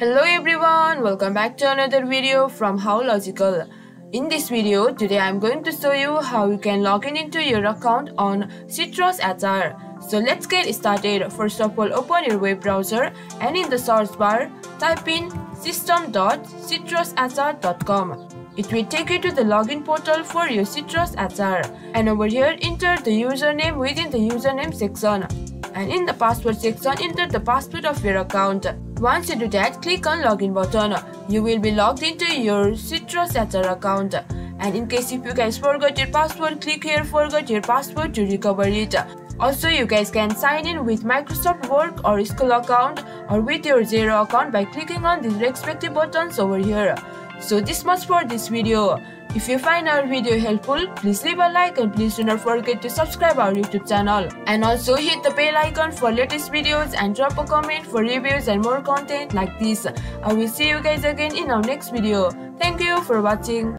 Hello everyone, welcome back to another video from HowLogical. In this video, today I'm going to show you how you can log in into your account on Citrus HR. So let's get started. First of all, open your web browser and in the search bar, type in system.citrushr.com. It will take you to the login portal for your Citrus HR. And over here, enter the username within the username section. And in the password section, enter the password of your account. Once you do that, click on login button. You will be logged into your Citrus HR account. And in case if you guys forgot your password, click here forgot your password to recover it. Also, you guys can sign in with Microsoft Work or School account or with your Xero account by clicking on these respective buttons over here. So this much for this video. If you find our video helpful, please leave a like and please do not forget to subscribe our YouTube channel. And also hit the bell icon for latest videos and drop a comment for reviews and more content like this. I will see you guys again in our next video. Thank you for watching.